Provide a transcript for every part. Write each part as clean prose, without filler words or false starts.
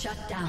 Shut down.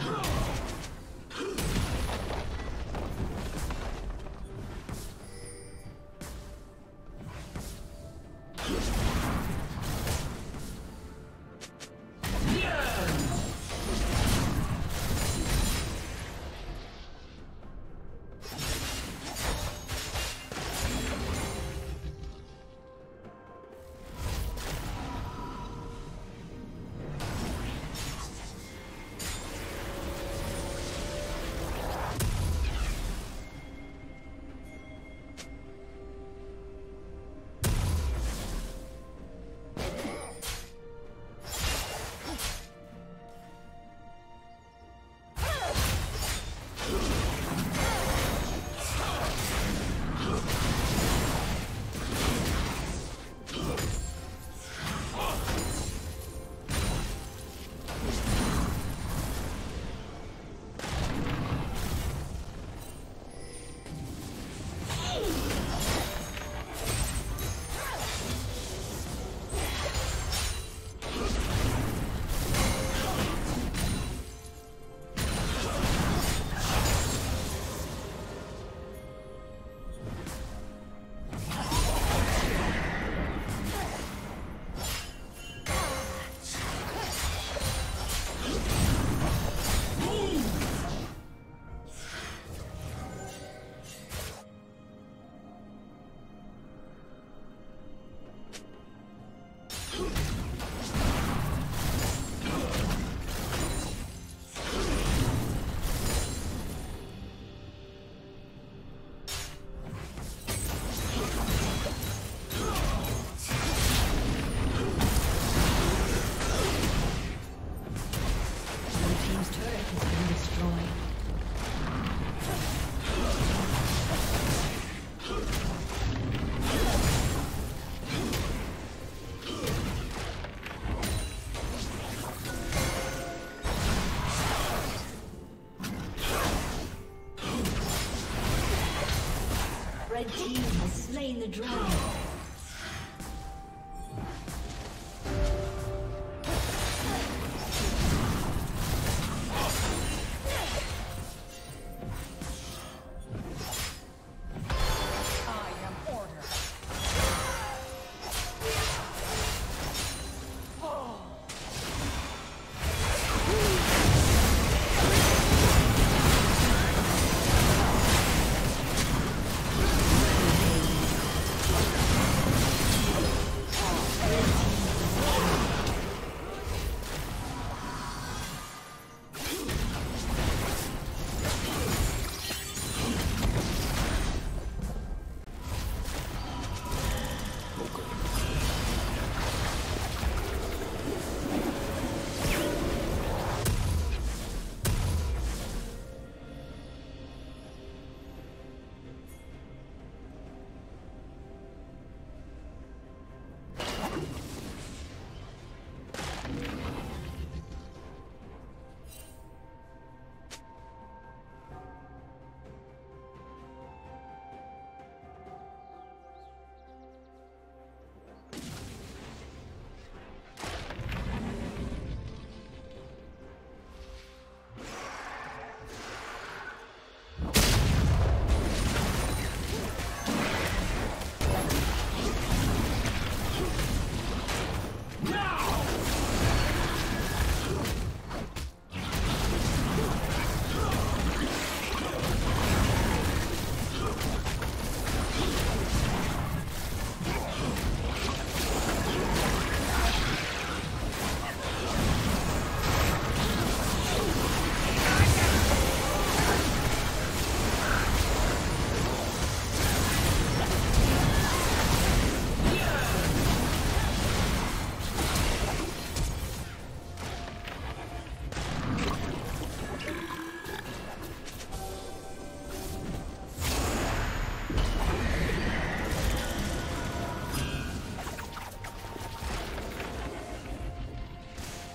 Red team has slain the dragon.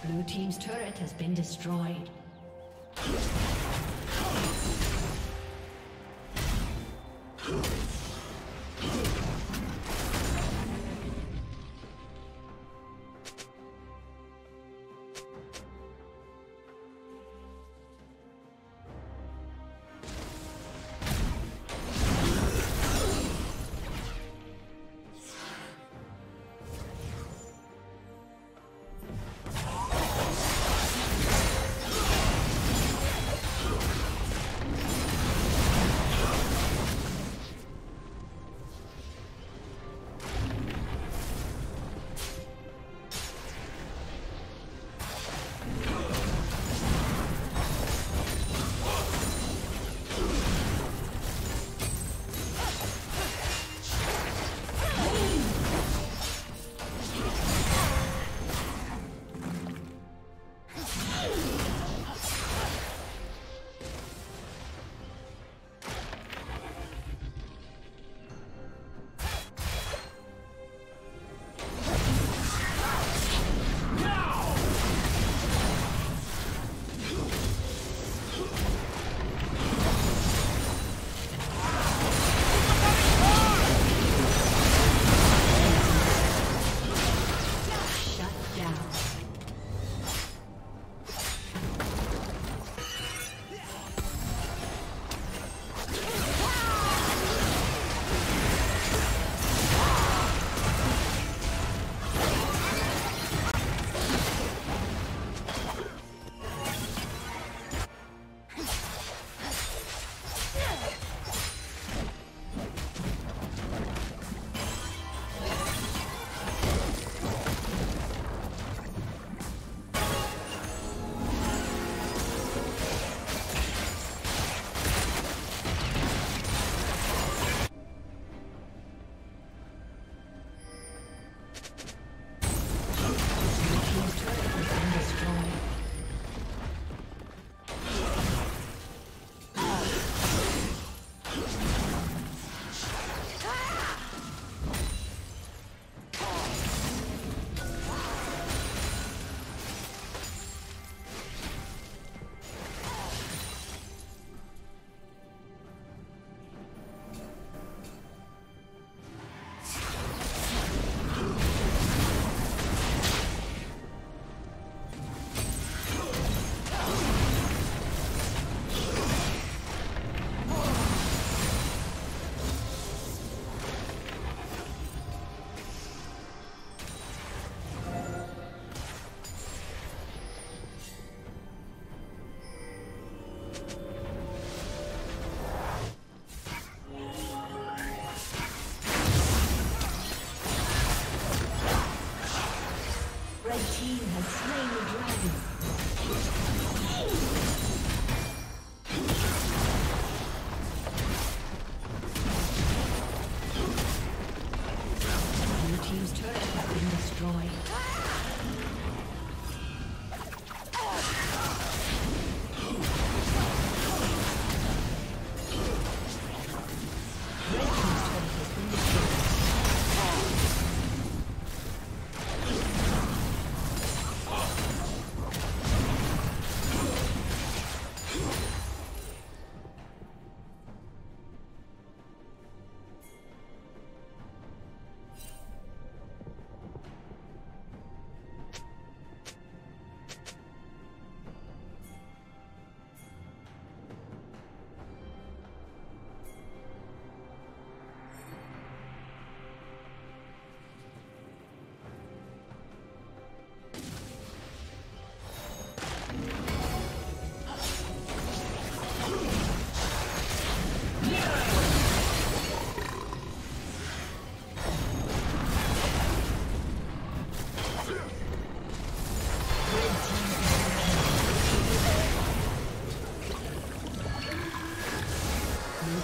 Blue team's turret has been destroyed.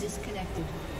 Disconnected.